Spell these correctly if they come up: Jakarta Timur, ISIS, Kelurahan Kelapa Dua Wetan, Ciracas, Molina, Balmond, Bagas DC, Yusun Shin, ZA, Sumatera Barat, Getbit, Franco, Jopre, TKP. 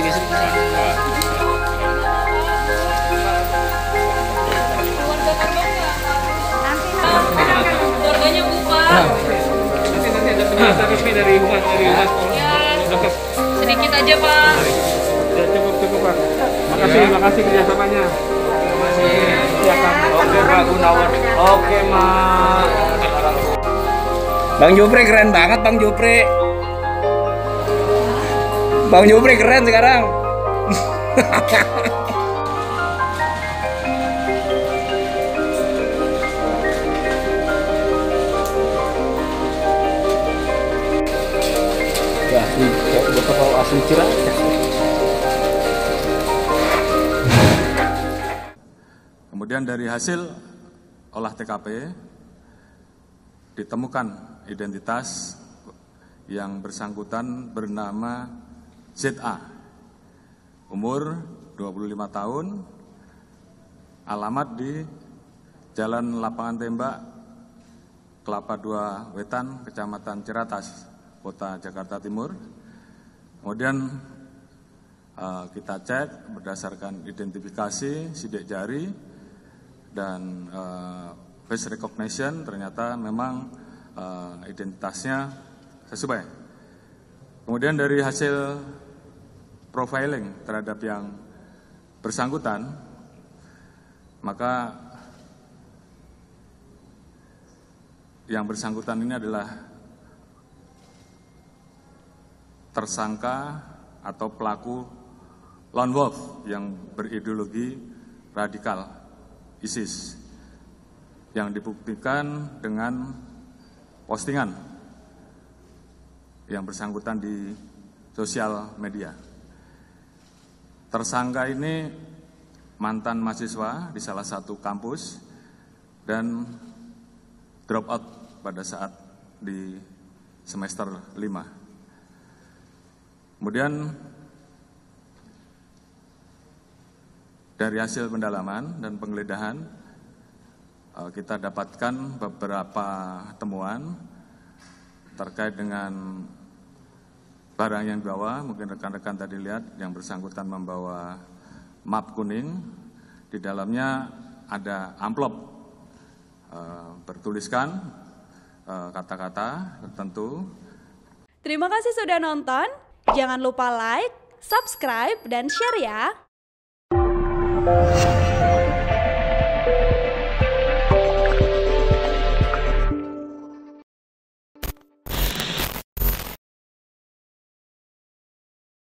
guys. Keluarganya bubar. Nanti ada penjelasan resmi dari humas sedikit aja Pak. Ya cukup Pak. Makasih kerjasamanya. Oke Pak Gunawan. Oke Mak. Bang Jopre keren banget Bang Jopre. Bang Jopre keren sekarang. Ya, kalau asli Ciracas. Kemudian dari hasil olah TKP ditemukan identitas yang bersangkutan bernama ZA, umur 25 tahun, alamat di Jalan Lapangan Tembak, Kelapa 2 Wetan, Kecamatan Ciracas, Kota Jakarta Timur. Kemudian kita cek berdasarkan identifikasi sidik jari dan face recognition, ternyata memang identitasnya sesuai. Kemudian dari hasil profiling terhadap yang bersangkutan, maka yang bersangkutan ini adalah tersangka atau pelaku lone wolf yang berideologi radikal ISIS, yang dibuktikan dengan postingan yang bersangkutan di sosial media. Tersangka ini mantan mahasiswa di salah satu kampus dan drop out pada saat di semester 5. Kemudian dari hasil pendalaman dan penggeledahan kita dapatkan beberapa temuan terkait dengan barang yang dibawa. Mungkin rekan-rekan tadi lihat yang bersangkutan membawa map kuning, di dalamnya ada amplop bertuliskan kata-kata tertentu. Terima kasih sudah nonton, jangan lupa like, subscribe, dan share ya.